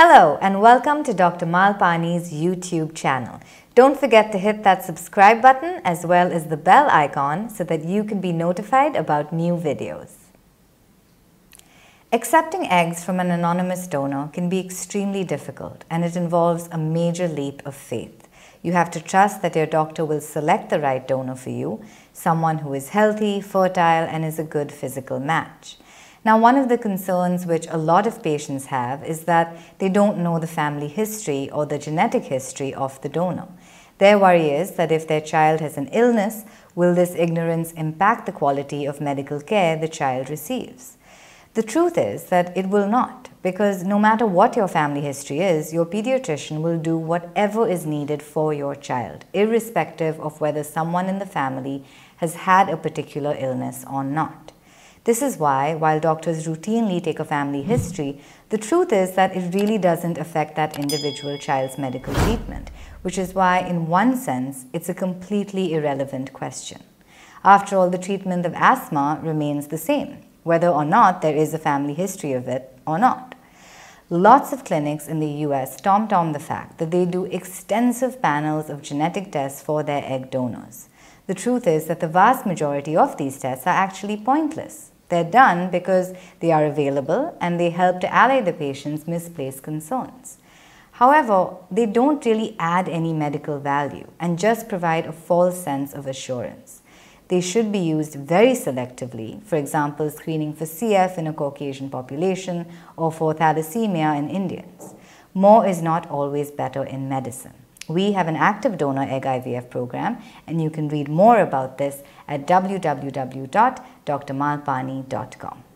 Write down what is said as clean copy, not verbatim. Hello and welcome to Dr. Malpani's YouTube channel. Don't forget to hit that subscribe button as well as the bell icon so that you can be notified about new videos. Accepting eggs from an anonymous donor can be extremely difficult and it involves a major leap of faith. You have to trust that your doctor will select the right donor for you, someone who is healthy, fertile, and is a good physical match. Now, one of the concerns which a lot of patients have is that they don't know the family history or the genetic history of the donor. Their worry is that if their child has an illness, will this ignorance impact the quality of medical care the child receives? The truth is that it will not, because no matter what your family history is, your pediatrician will do whatever is needed for your child, irrespective of whether someone in the family has had a particular illness or not. This is why, while doctors routinely take a family history, the truth is that it really doesn't affect that individual child's medical treatment, which is why, in one sense, it's a completely irrelevant question. After all, the treatment of asthma remains the same, whether or not there is a family history of it or not. Lots of clinics in the US tom-tom the fact that they do extensive panels of genetic tests for their egg donors. The truth is that the vast majority of these tests are actually pointless. They're done because they are available and they help to allay the patient's misplaced concerns. However, they don't really add any medical value and just provide a false sense of assurance. They should be used very selectively, for example, screening for CF in a Caucasian population or for thalassemia in Indians. More is not always better in medicine. We have an active donor egg IVF program, and you can read more about this at www.drmalpani.com.